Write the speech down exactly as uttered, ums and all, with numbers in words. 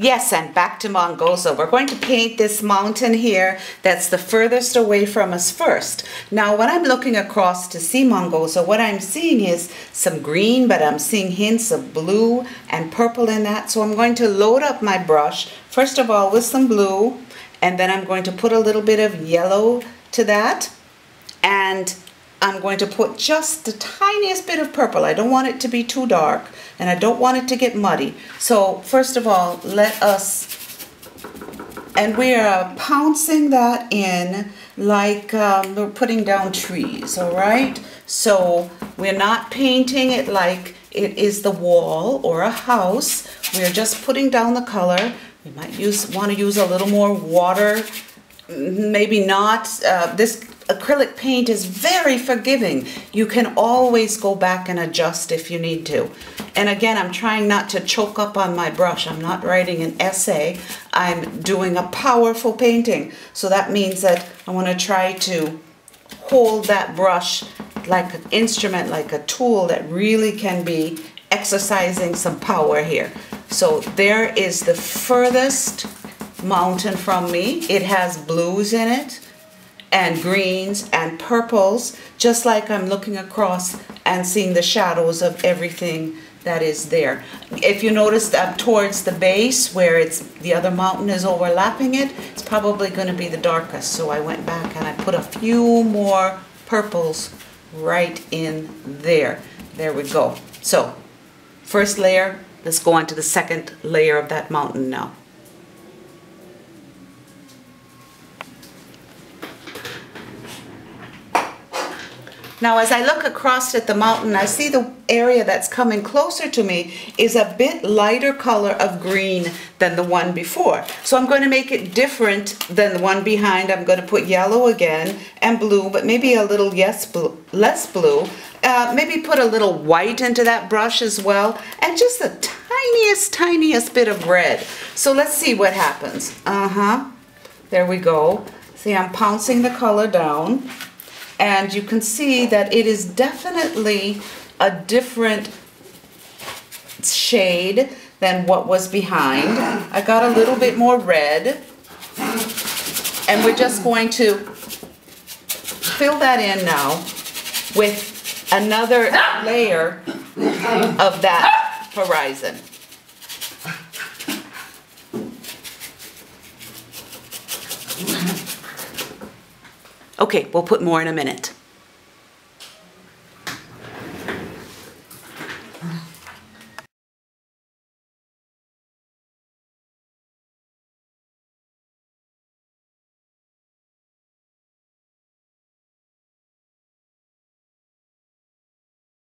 Yes, and back to Mongozo. We're going to paint this mountain here that's the furthest away from us first. Now when I'm looking across to see Mongozo, what I'm seeing is some green, but I'm seeing hints of blue and purple in that. So I'm going to load up my brush, first of all with some blue, and then I'm going to put a little bit of yellow to that. And I'm going to put just the tiniest bit of purple. I don't want it to be too dark and I don't want it to get muddy. So first of all, let us, and we are pouncing that in like um, we're putting down trees, all right? So we're not painting it like it is the wall or a house. We're just putting down the color. We might use, want to use a little more water, maybe not. Uh, this acrylic paint is very forgiving. You can always go back and adjust if you need to. And again, I'm trying not to choke up on my brush. I'm not writing an essay. I'm doing a powerful painting. So that means that I want to try to hold that brush like an instrument, like a tool that really can be exercising some power here. So there is the furthest mountain from me. It has blues in it, and greens and purples, just like I'm looking across and seeing the shadows of everything that is there. If you notice that towards the base where it's the other mountain is overlapping it, it's probably going to be the darkest. So I went back and I put a few more purples right in there. There we go. So first layer, let's go on to the second layer of that mountain now. Now as I look across at the mountain, I see the area that's coming closer to me is a bit lighter color of green than the one before. So I'm going to make it different than the one behind. I'm going to put yellow again and blue, but maybe a little yes, blue, less blue. Uh, maybe put a little white into that brush as well, and just the tiniest, tiniest bit of red. So let's see what happens. Uh-huh. There we go. See, I'm pouncing the color down. And you can see that it is definitely a different shade than what was behind. I got a little bit more red, and we're just going to fill that in now with another layer of that horizon. Okay, we'll put more in a minute.